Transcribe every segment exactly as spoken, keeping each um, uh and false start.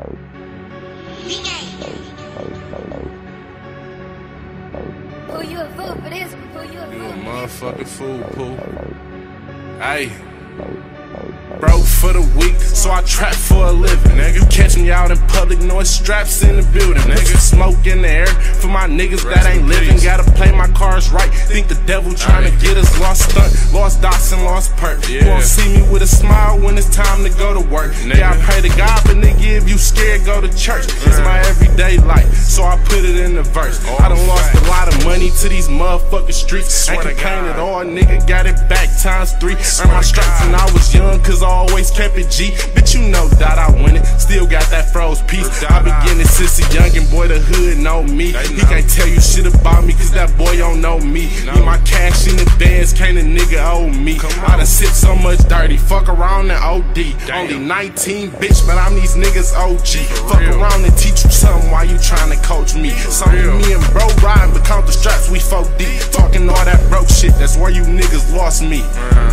Who you a fool for this? Who you a fool? You a motherfucking fool, poo. Hey. Broke for the week, so I trap for a living, nigga. Catch me out in public, no straps in the building, nigga. Smoke in the air for my niggas that ain't living. Gotta play my cards right. Think the devil trying to get us lost stunt, lost dots and lost perk. You won't see me with a smile when it's time to go to work. Yeah, I pray to God, but nigga, if you scared, go to church. It's my everyday life, so I put it in the verse. I done lost a lot of money to these motherfucking streets. Ain't complain at all, nigga. Got it back times three. Earned my stripes when I was young, cause I always kept it G. Bitch, you know that I win it. Still got that froze piece. I been getting it since a youngin', boy, the hood know me. He can't tell you shit about me, cause that boy don't know me. Need my cash in advance, can't a nigga owe me. I done sipped so much dirty, fuck around and O D. Only nineteen, bitch, but I'm these niggas O G. Fuck around and teach you something while you trying to coach me. So me and bro riding, but count the straps, we four D. Talking all that broke shit, that's where you niggas lost me.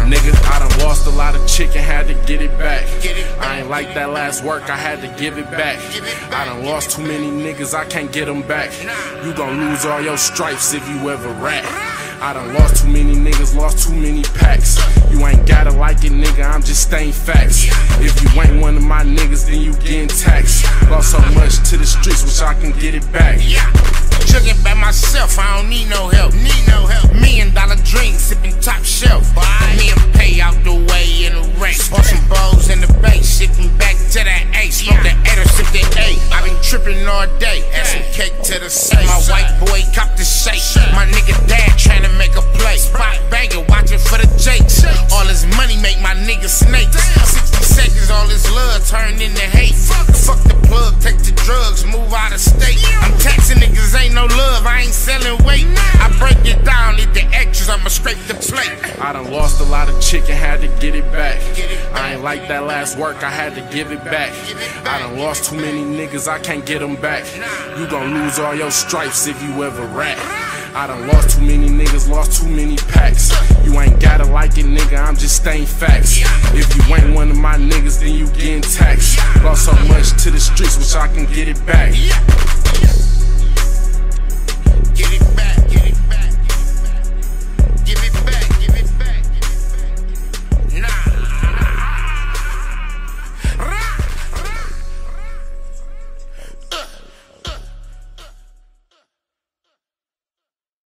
Nigga, I done lost a lot of chicken, had to get it back. I ain't like that last work, I had to give it back. I done lost too many niggas, I can't get them back. You gon' lose all your stripes if you ever rat. I done lost too many niggas, lost too many packs. You ain't gotta like it, nigga, I'm just stating facts. If you ain't one of my niggas, then you getting taxed. Lost so much to the streets, wish I can get it back. Took it by myself, I don't need no help. Need no help. Million dollar drinks, sipping top shelf. Me and pay out the way in the race. Bought some bows in the base, shifting back to that ace. Smoke the eight or sip the eight. I been tripping all day, add some cake to the safe. My white boy copped the shake. My nigga dad tryna make a play. Spot banger, watching for the jakes. All his money make my nigga snakes. Sixty seconds, all his love turned into hate. Fuck the plug, take the drugs, move out of state. I'm taxing niggas, ain't no love, I ain't selling weight. I break it down, eat the extras, I'ma scrape the plate. I done lost a lot of chicken, had to get it back. I ain't like that last work, I had to give it back. I done lost too many niggas, I can't get them back. You gon' lose all your stripes if you ever rat. I done lost too many niggas, lost too many packs. You ain't gotta like it, nigga, I'm just stating facts. If you ain't one of my niggas, then you getting taxed. Lost so much to the streets, wish I can get it back.